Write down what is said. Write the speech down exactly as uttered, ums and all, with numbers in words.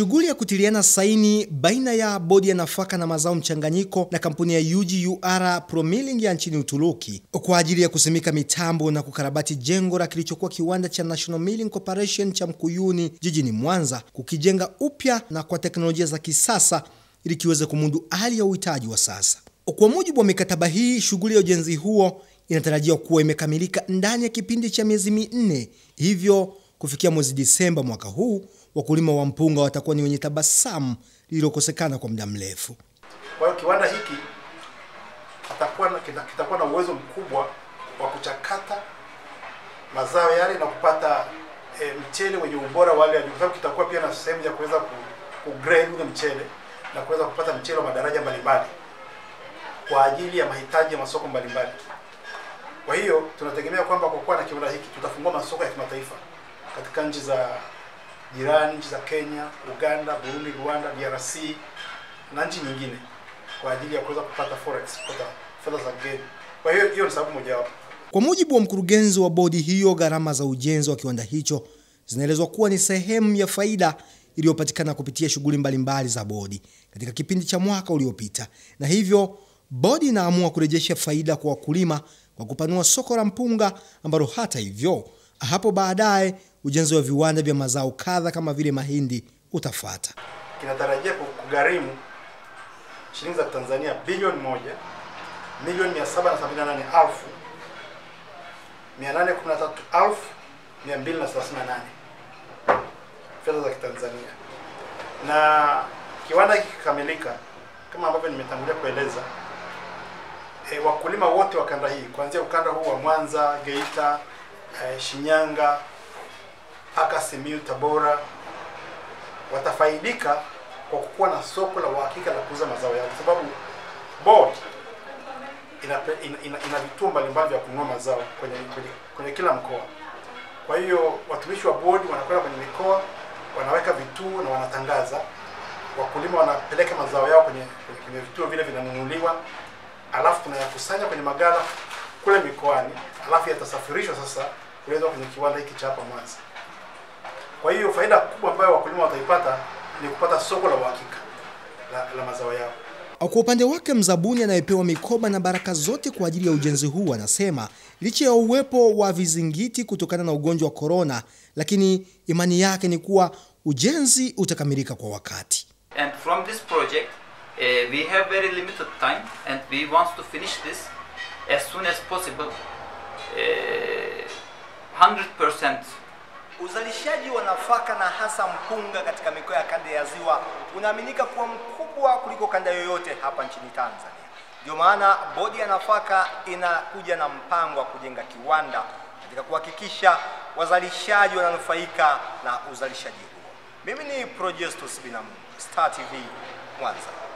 Shughuli ya kutiliana saini baina ya bodi ya nafaka na mazao mchanganyiko na kampuni ya U G Y U R A Promilling ya nchini Uturuki kwa ajili ya kusimika mitambo na kukarabati jengo la kilichokuwa kiwanda cha National Milling Corporation cha Mkuyuni jijini Mwanza, kukijenga upya na kwa teknolojia za kisasa ili kiweze kumudu hali ya uhitaji wa sasa. Kwa mujibu wa mikataba hii, shughuli ya ujenzi huo inatarajiwa kuwa imekamilika ndani ya kipindi cha miezi minne. Hivyo kufikia mwezi Disemba mwaka huu, wakulima wa mpunga watakuwa ni wenye tabasamu lililokosekana kwa muda mrefu. Kwa hiyo kiwanda hiki kitakuwa na kitakuwa na uwezo mkubwa wa kuchakata mazao yale na kupata e, mchele wenye ubora wale ambao kitakuwa pia na sehemu ya kuweza kugrade ule mchele na kuweza kupata mchele wa madaraja mbalimbali kwa ajili ya mahitaji ya masoko mbalimbali. Kwa hiyo tunategemea kwamba kwa kuwa na kiwanda hiki tutafungua masoko ya kimataifa katika nchi za jirani, nchi za Kenya, Uganda, Burundi, Rwanda, D R C na nchi nyingine kwa ajili ya kuweza kupata forex, kupata fedha za kigeni. Kwa hiyo hiyo ni sababu mojawapo. Kwa mujibu wa mkurugenzi wa bodi hiyo, gharama za ujenzi wa kiwanda hicho zinaelezwa kuwa ni sehemu ya faida iliyopatikana kupitia shughuli mbalimbali za bodi katika kipindi cha mwaka uliopita. Na hivyo bodi inaamua kurejesha faida kwa wakulima kwa kupanua soko la mpunga, ambalo hata hivyo hapo baadaye ujenzi wa viwanda vya mazao kadha kama vile mahindi utafuata. Kinatarajia kugharimu shilingi za Tanzania bilioni moja, milioni mia saba na sabini na nane elfu, mia nane kumi na tatu elfu mia mbili na thelathini na nane fedha za Tanzania. Na kiwanda kikikamilika, kama ambavyo nimetangulia kueleza, e, wakulima wote wa kanda hii, kuanzia ukanda huu wa Mwanza, Geita, e, Shinyanga, Akasimiu, Tabora, watafaidika kwa kuwa na soko la uhakika la kuuza mazao yao, sababu board ina ina, ina vituo mbalimbali vya kununua mazao kwenye, kwenye kwenye kila mkoa. Kwa hiyo watumishi wa board wanakwenda kwenye mikoa, wanaweka vituo na wanatangaza, wakulima wanapeleka mazao yao kwenye kwenye vituo vile vinanunuliwa, alafu tunayakusanya kwenye magala kule mikoani, alafu yatasafirishwa sasa kuletwa kwenye kiwanda hiki cha hapa Mwanza. Kwa hiyo faida kubwa ambayo wakulima wataipata ni kupata soko la uhakika la, la mazao yao. Kwa upande wake, mzabuni anayepewa mikoba na baraka zote kwa ajili ya ujenzi huu anasema licha ya uwepo wa vizingiti kutokana na ugonjwa wa corona, lakini imani yake ni kuwa ujenzi utakamilika kwa wakati. And from this project uh, we have very limited time and we want to finish this as soon as possible. Uh, one hundred percent Uzalishaji wa nafaka na hasa mpunga katika mikoa ya kanda ya Ziwa unaaminika kuwa mkubwa kuliko kanda yoyote hapa nchini Tanzania. Ndio maana bodi ya nafaka inakuja na mpango wa kujenga kiwanda katika kuhakikisha wazalishaji wananufaika na uzalishaji huo. Mimi ni Projestus, Star T V Mwanza.